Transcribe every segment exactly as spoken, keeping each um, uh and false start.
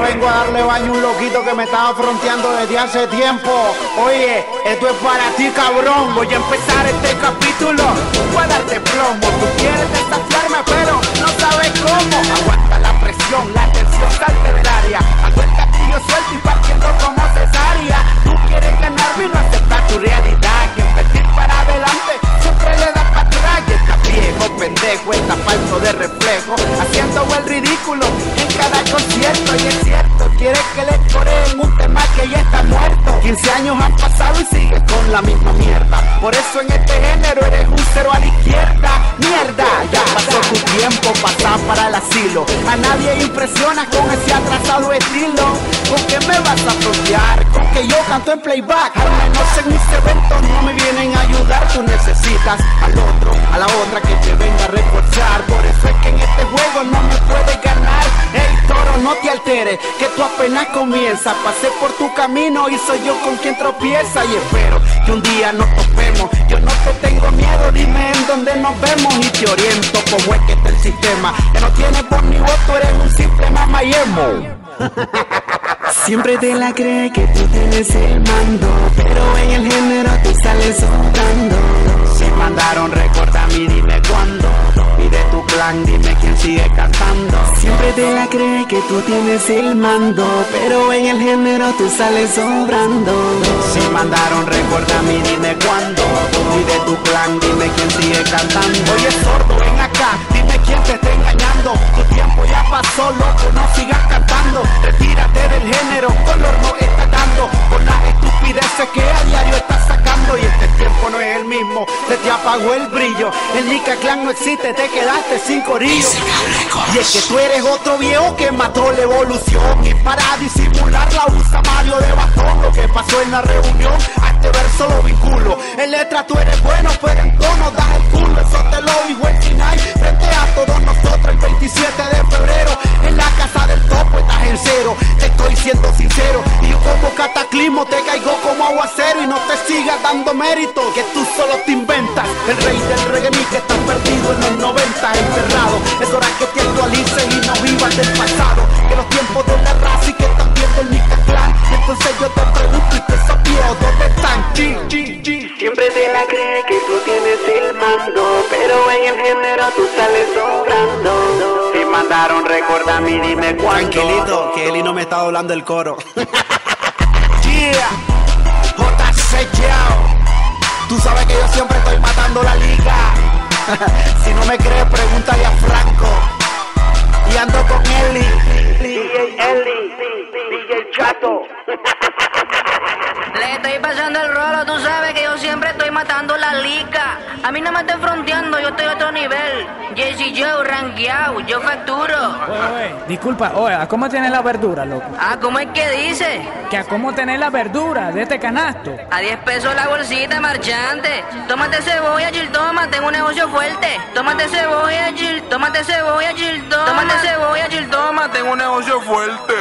Ahora vengo a darle baño a un loquito que me estaba fronteando desde hace tiempo. Oye, esto es para ti, cabrón. Voy a empezar este capítulo para darte plomo. Tú quieres desafiarme, pero no sabes cómo. Aguanta la presión, la tensión carcelaria. Ando el castillo suelto y partiendo como cesárea. Tú quieres ganarme y no aceptar tu realidad. Quien pedir para adelante siempre le da para atrás. Y está viejo, pendejo, está falso de reflejo, haciendo el ridículo en cada concierto. Y es cierto, quieres que le coreen un tema que ya está muerto. quince años han pasado y sigues con la misma mierda. Por eso en este género eres un cero a la izquierda. Mierda, ya pasó tu tiempo, pasa para el asilo. A nadie impresiona con ese atrasado estilo. ¿Con qué me vas a frontear? Con que yo canto en playback. Al menos en mis eventos no me vienen a ayudar. Tú necesitas al otro, a la otra que te venga a reforzar. Por eso es que en este juego no me puedes ganar. Ey, toro, no te alteres, que tú apenas comienzas. Pasé por tu camino y soy yo con quien tropieza. Y espero que un día nos topemos. Yo no te tengo miedo, dime en dónde nos vemos y te oriento como es que está el sistema. Ya no tienes voz ni voto, eres un simple mamayemo. Siempre te la crees que tú tienes el mando, pero en el género tú sales soltando. Si mandaron recordame y dime cuándo. Pide tu clan, dime quién sigue cantando. Siempre te la crees que tú tienes el mando, pero en el género tú sales sobrando. Si mandaron recordame y dime cuándo. Pide tu clan, dime quién sigue cantando. Oye sordo, ven acá, dime quién te está engañando. Tu tiempo ya pasó, loco, no sigas cantando. Retírate del género, color no está dando. Con las estupideces que a diario estás sacando. Y este tiempo no es el mismo, se te apagó el brillo. El Nica Clan no existe, te quedaste sin corillo. Y es que tú eres otro viejo que mató la evolución. Y para disimularla usa Mario de bastón. Lo que pasó en la reunión, a este verso lo vinculo. En letra tú eres bueno, pero en tono das el culo. Eso te lo dijo el Sinai, frente a todos nosotros el veintisiete de febrero. En la casa del topo estás en cero, te estoy siendo sincero. Y yo como cataclismo te caigo como aguacero. Y no te sigas dando mérito, que tú solo te inventas. El rey del reggaenica está perdido en los noventa, enterrado. Es hora que te actualicen y no vivas del pasado. Que los tiempos de la raza y que están viendo el Nica Clan. Entonces yo te pregunto y te desafío, ¿dónde están? Chi, chi, chi. Siempre te la crees que tú tienes el mando, pero en el género tú sales sobrando. Si mandaron recordame y dime cuándo. Tranquilito, que Eli no me está doblando el coro. Yeah, J C Joe. Tú sabes que yo siempre estoy matando la liga. Si no me crees, pregúntale a Franco. Y ando con Eli, D J Eli, D J Chato. Le estoy pasando el rolo, tú sabes que yo siempre estoy matando la liga. A mí no me estoy fronteando, yo estoy a otro nivel. J C Joe, rankeado, yo facturo. Oye, oye, disculpa, oye, ¿a cómo tenés la verdura, loco? Ah, ¿cómo es que dice? Que a cómo tenés la verdura de este canasto. A diez pesos la bolsita, marchante. Tómate cebolla, Gil, toma, tengo un negocio fuerte. Tómate cebolla, Gil, tómate cebolla, Gil, toma. Tómate cebolla, Gil, toma, tengo un negocio fuerte.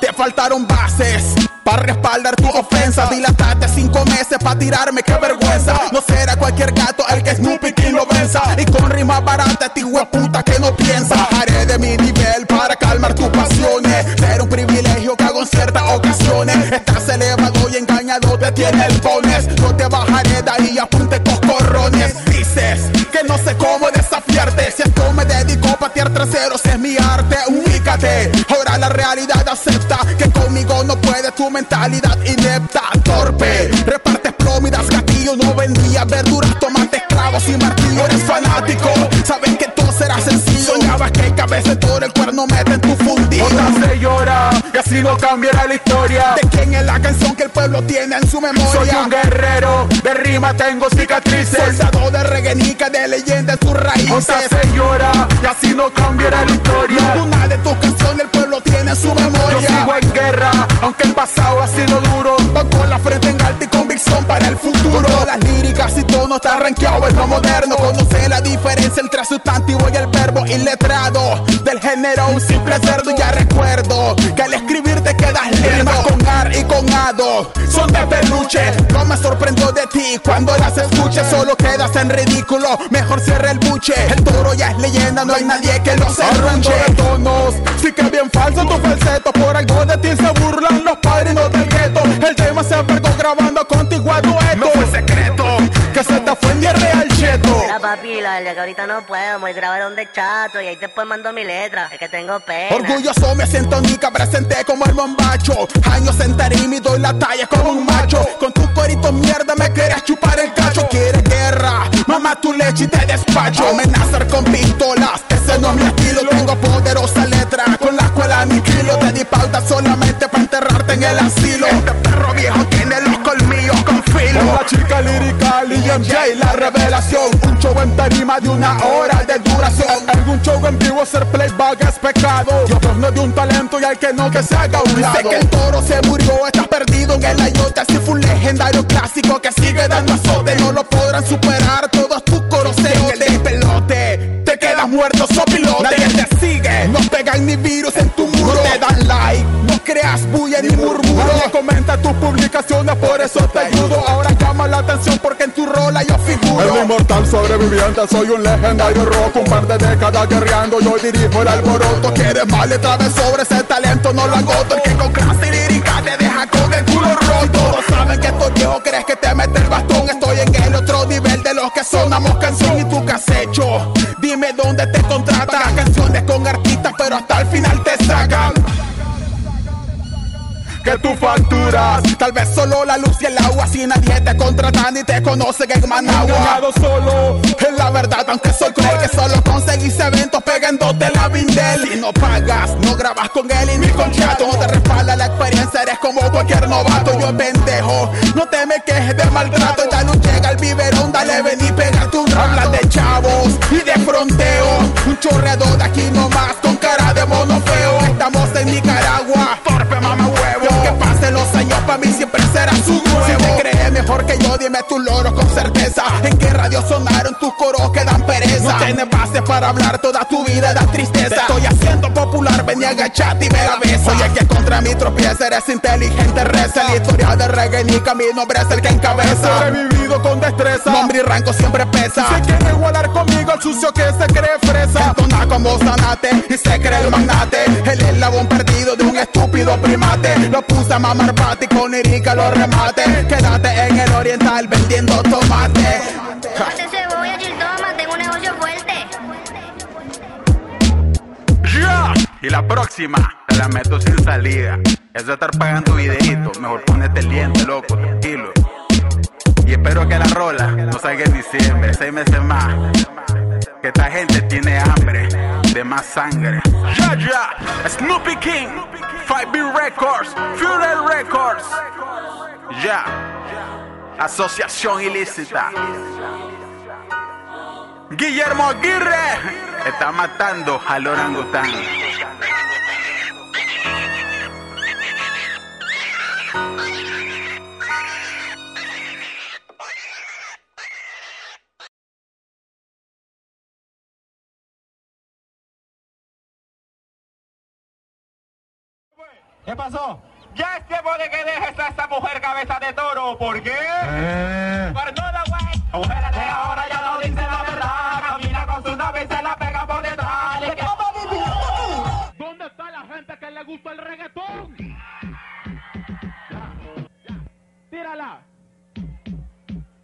Te faltaron bases para respaldar tu ofensa. Dilataste cinco meses para tirarme, qué vergüenza. No será cualquier gato el que Snoopy King lo venza. Y con rimas baratas, ti hueputa que no piensa. Bajaré de mi nivel para calmar tus pasiones. Ser un privilegio que hago en ciertas ocasiones. Estás elevado y engañado, te tienes dones. No te bajaré de ahí, apunte coscorrones. Dices que no sé cómo desafiarte. Si esto me dedico a patear traseros, es mi arte, ubícate. Ahora la realidad acepta que conmigo no puedes tú. Mentalidad inepta, torpe. Repartes plomidas, gatillos. No vendía verduras, tomates, clavos y martillo. Eres fanático, sabes que todo será sencillo. Soñabas que cabeza todo el cuerno mete en tu fundillo. Otra se llora, que así no cambiará la historia. ¿De quién es la canción que el pueblo tiene en su memoria? Soy un guerrero, de rima tengo cicatrices. Soldado de reggaenica, de leyenda en tus raíces. Otra se llora, que así no cambiará la historia. Una de tus canciones el pueblo tiene en su memoria. Yo sigo en guerra, aunque el pasado ha sido duro. Voy con la frente en alta y convicción para el futuro. Con las líricas y todo no está rankeado, es lo moderno. Conoce la diferencia entre sustantivo y el verbo iletrado. Del género un simple cerdo. Y ya recuerdo que al escribir te quedas lento. Con ar y con ado son de peluche. No me sorprendo de ti cuando las escuches. Solo quedas en ridículo, mejor cierra el buche. El toro ya es leyenda, no hay nadie que lo se arranche. Tonos, si que bien falso tu falseto. Por algo de ti se burlan los padres no del gueto. El tema se perdió grabando contigo a dueto. No fue secreto que se te fue en real cheto. La papi, la verdad que ahorita no puedo. Me grabaron de Chato y ahí después mando mi letra. Es que tengo pena. Orgulloso me siento Nica, presenté como el Mombacho. Años en tarima y doy la talla como un macho. Con tus coritos mierda me querías chupar el cacho. Quieres guerra, mamá tu leche y te despacho. Amenazar con pistolas, ese no es mi estilo. Tengo poderosa letra, con la escuela mi kilo. Te di pauta solamente para enterrarte en el asilo. Este perro viejo tiene los colmillos con filo. La chica lirical y M J la revelación. Un show en tarima de una hora de duración. Algún show en vivo ser playback es pecado. Y otros no de un talento y al que no que se haga un lado. Dice que el toro se murió, estás perdido en el ayota. Así fue un legendario clásico que sigue dando azote. No lo podrán superar todos tus coroseos. En el despelote te quedas muerto, sopilote. No pegan ni virus en tu muro. No te dan like, no creas bulla ni murmuro. Nadie comenta tus publicaciones, por eso te ayudo. Ahora llama la atención porque en tu rola yo figuro. El inmortal sobreviviente, soy un legendario rock. Un par de décadas guerreando, yo dirijo el alboroto. Quieres mal otra vez sobre ese talento, no lo agoto. El que con clase lírica te deja con el culo roto. Todos saben que estoy viejo, crees que te mete el bastón. Estoy en el otro nivel de los que sonamos canción. ¿Y tú qué has hecho? Dime dónde te contratan. Canciones con artistas, pero hasta el final te sacan. Que tú facturas, tal vez solo la luz y el agua. Si nadie te contratan y te conocen en Managua. Ganado solo, es la verdad, aunque soy cruel. Que solo conseguís eventos pegándote la bindel. Si no pagas, no grabas con él y ni con Chato. No te respalda la experiencia, eres como cualquier novato. Yo pendejo, no te me quejes de maltrato. Ya no llega el biberón, dale ven y pégate un rato. Hablas de chavos y de fronteo. Un chorreador de aquí nomás con cara de mono feo. Estamos en Nicaragua, torpe mamá huevo. Que pasen los años, pa' mí siempre será su nuevo. Si te crees mejor que yo, dime tus loros con certeza. ¿En qué radio sonaron tus coros que dan pereza? No tienes base para hablar, toda tu vida da tristeza. Te estoy haciendo popular, ven y agachate y me la besa. Oye, que contra mí tropieza, eres inteligente, reza. La historia de reggaenica, mi nombre es el que encabeza. Sobrevivido con destreza, nombre y rango siempre pesa. Si se quiere igualar conmigo, el sucio que se cree fresa. Entona como Zanate y se cree el magnate. El eslabón perdido de un estúpido primate. Lo usa mamar pati con Nica los remates. Quédate en el oriental vendiendo tomate. Tomate, cebolla, chil, toma, tengo un negocio fuerte. Yeah. Y la próxima, te la meto sin salida. Eso de estar pagando videitos, mejor ponete el diente, loco, tranquilo. Y espero que la rola no salga en diciembre, seis meses más. Que esta gente tiene hambre de más sangre. Ya, ya, Snoopy King, five B Records, Future Records. Ya, asociación ilícita. Guillermo Aguirre está matando al orangután. ¿Qué pasó? Ya es tiempo de que dejes a esa mujer cabeza de toro. ¿Por qué? Eh. Perdona, güey. Mujeres de ahora ya no dicen la verdad. Camina con su nave y se la pega por detrás. ¿Qué? ¿Dónde está la gente que le gusta el reggaetón? Ya, ya. Tírala.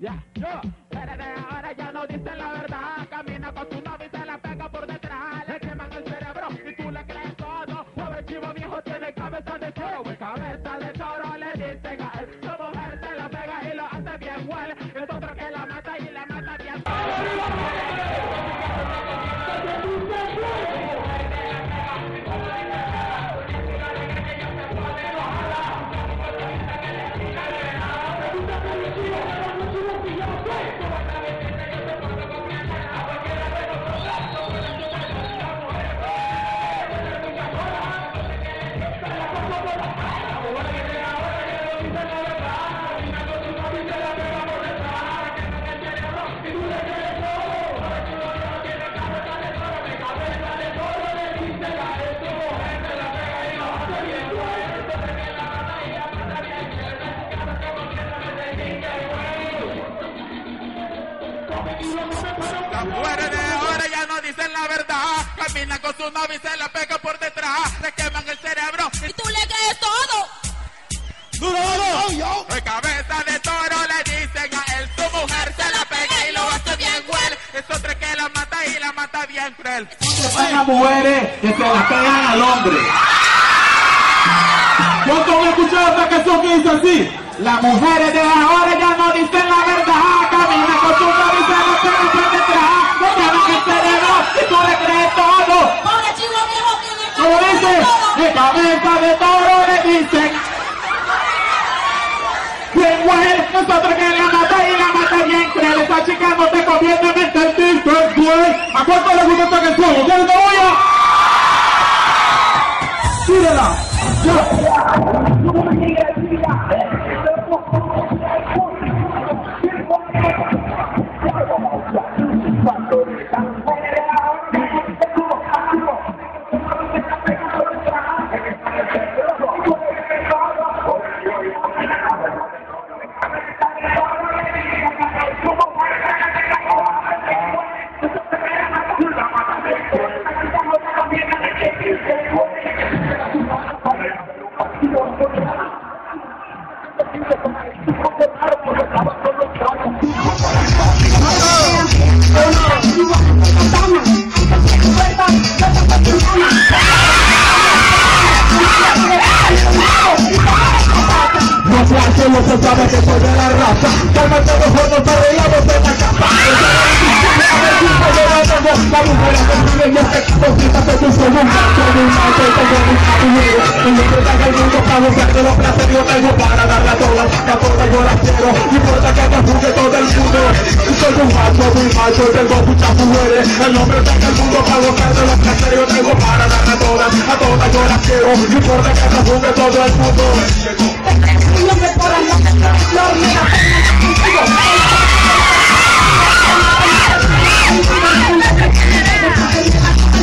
Ya, yo. Mujeres de ahora ya no dicen la verdad. Camina con su nave y se la pega por detrás. Le queman el cerebro y tú le crees todo. Pobre chivo viejo tiene cabeza de toro. El cabeza de toro le dice gal. Su mujer se la pega y lo hace bien well. Es otro que la mata y la mata bien. con su navi se la pega por detrás, le queman el cerebro y tú le crees todo. Duro, duro, yo. De cabeza de toro le dicen a él, su mujer se la pega y lo hace bien güey. Es otra que la mata y la mata bien cruel. Hay mujeres que se las pegan al hombre. ¿Cuántos han escuchado esta canción que dice así? Las mujeres de ahora ya no dicen la verdad, camina con su cabeza no se la pega detrás, no saben que el cerebro y tú le crees todo. Pobre chivo viejo que me dice, de cabeza de toro le dicen. Bien güey, nosotros que la mata y la mata bien cruel. Esa chica no te conviene mentir, pues güey. ¿A cuánto le gusta esta canción? ¿Ustedes no oyen? ¡Tírala! Yo tengo muchas mujeres, el hombre está en el mundo para gozar de los placeres. Yo tengo para darle a todas, a todas yo las quiero, no importa que se juzgue todo el mundo. No me paran las el hombre está en el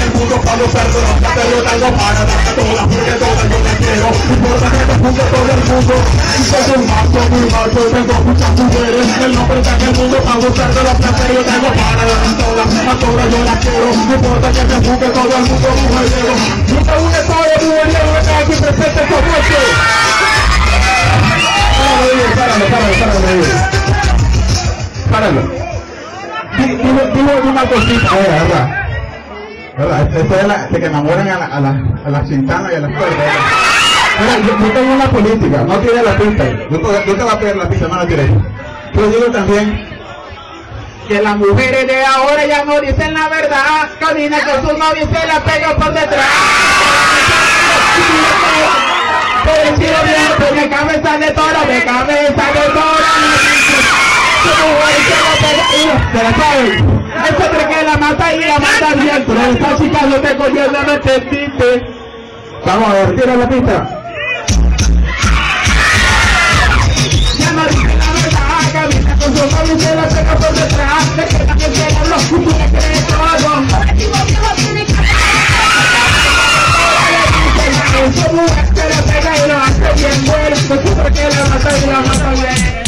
mundo para los perros, pero yo tengo para dar a todas, porque todas yo las quiero, no importa que te juzgue todo el mundo. Soy un macho, muy macho, tengo muchas mujeres, el hombre está en el mundo para los perros, pero yo tengo para dar a todas, a todas yo las quiero, no importa que te juzgue todo el mundo, mujeriego. Nunca un estado mujeriego que aquí presente con esto. Páralo, páralo, páralo, páralo, páralo. Digo una cosita, ¿verdad? ¿verdad? ¿verdad? Esto es la, de que enamoran a, la, a, la, a las chintanas y a las cuerdas. Yo, yo tengo una política, no tiene la pista. Yo, yo te voy a pedir la pista, no la tiré. Pero digo también que las mujeres de ahora ya no dicen la verdad. Camina con su novio y se la pega por detrás. Pobrecito viejo, de cabeza de toro, de cabeza de toro. Se la saben, es otra que la mata y la mata bien, pero esta chica no te cogió la metiste. Vamos a ver, tira la pista. Ya no dice la verdad, camina con su mami y se la saca por detrás, se queda que se la bloquea y tú le crees todo. Su mujer se la pega y lo hace bien bueno, es otra que la mata y la mata bien.